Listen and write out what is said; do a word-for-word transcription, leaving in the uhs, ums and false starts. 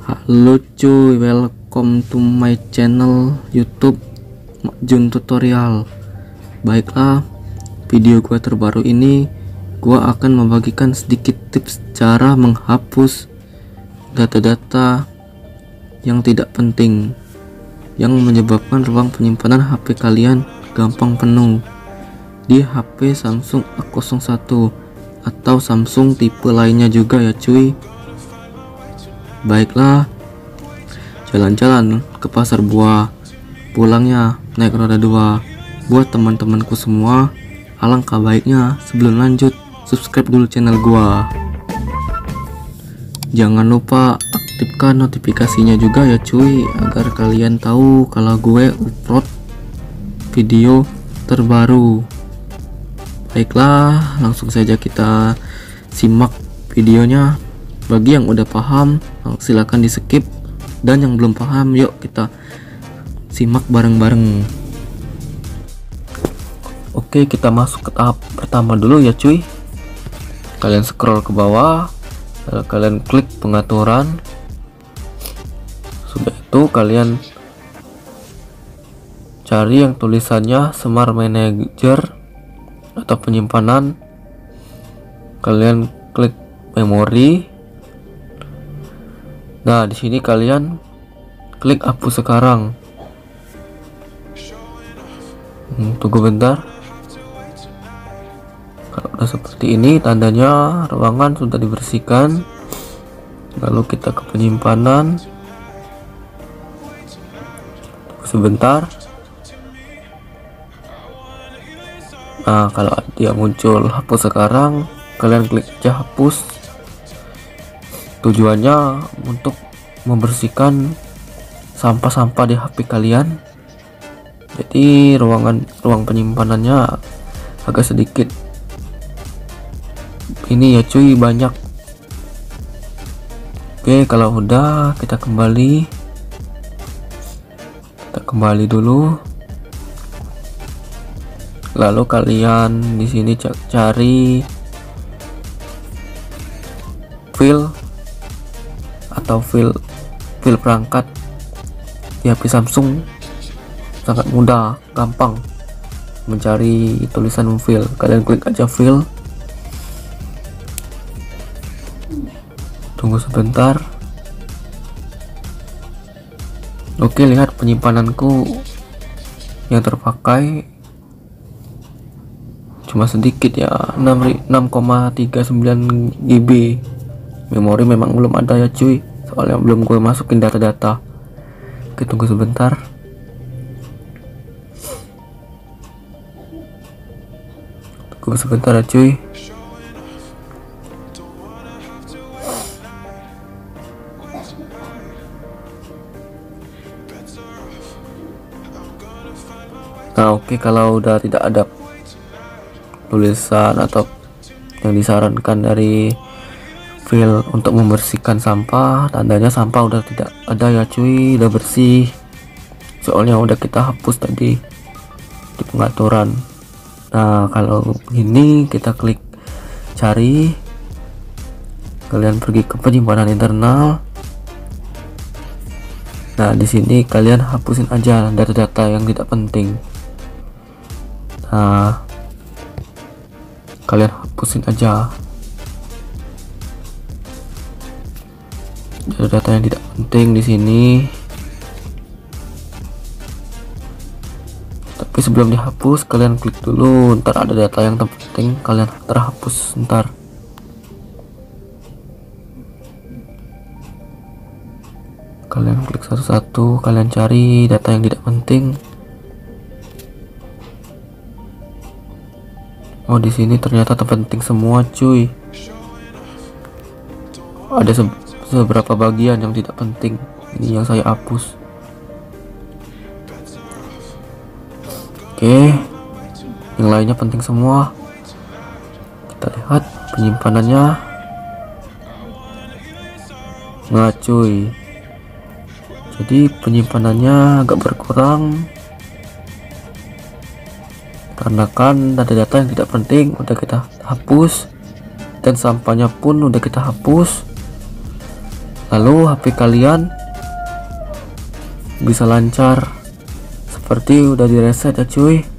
Halo cuy, welcome to my channel YouTube Makjun Tutorial. Baiklah, video gue terbaru ini gue akan membagikan sedikit tips cara menghapus data-data yang tidak penting yang menyebabkan ruang penyimpanan H P kalian gampang penuh di H P Samsung A nol satu atau Samsung tipe lainnya juga ya cuy. Baiklah, jalan-jalan ke pasar buah, pulangnya naik roda dua. Buat teman-temanku semua, alangkah baiknya sebelum lanjut subscribe dulu channel gua. Jangan lupa aktifkan notifikasinya juga ya cuy, agar kalian tahu kalau gue upload video terbaru. Baiklah, langsung saja kita simak videonya. Bagi yang udah paham silahkan di skip, dan yang belum paham yuk kita simak bareng-bareng. Oke, kita masuk ke tahap pertama dulu ya cuy. Kalian scroll ke bawah, lalu kalian klik pengaturan. Sudah itu kalian cari yang tulisannya Smart Manager atau penyimpanan. Kalian klik memori. Nah, di sini kalian klik hapus sekarang. Hmm, tunggu bentar. Kalau udah seperti ini, tandanya ruangan sudah dibersihkan. Lalu kita ke penyimpanan. Sebentar. Nah, kalau dia muncul hapus sekarang, kalian klik aja hapus. Tujuannya untuk membersihkan sampah-sampah di H P kalian. Jadi ruangan ruang penyimpanannya agak sedikit ini ya cuy, banyak. Oke, kalau udah kita kembali kita kembali dulu. Lalu kalian di sini cari file atau file file perangkat di H P Samsung. Sangat mudah, gampang mencari tulisan file. Kalian klik aja file. Tunggu sebentar. Oke, lihat penyimpananku yang terpakai cuma sedikit ya, enam koma tiga sembilan gigabyte. Memori memang belum ada ya cuy, soalnya belum gue masukin data-data. Oke, tunggu sebentar. Tunggu sebentar ya cuy. Nah oke, kalau udah tidak ada tulisan atau yang disarankan dari file untuk membersihkan sampah, tandanya sampah udah tidak ada ya cuy, udah bersih. Soalnya udah kita hapus tadi di pengaturan. Nah kalau ini kita klik cari. Kalian pergi ke penyimpanan internal. Nah di sini kalian hapusin aja data-data yang tidak penting. Nah kalian hapusin aja data yang tidak penting di sini. Tapi sebelum dihapus kalian klik dulu, ntar ada data yang penting kalian terhapus ntar. Kalian klik satu-satu, kalian cari data yang tidak penting. Oh di sini ternyata terpenting semua cuy. Ada se beberapa bagian yang tidak penting ini yang saya hapus. Oke, yang lainnya penting semua. Kita lihat penyimpanannya. Nah cuy, jadi penyimpanannya agak berkurang. Kita dikarenakan ada data yang tidak penting udah kita hapus dan sampahnya pun udah kita hapus. Lalu H P kalian bisa lancar seperti udah direset ya cuy.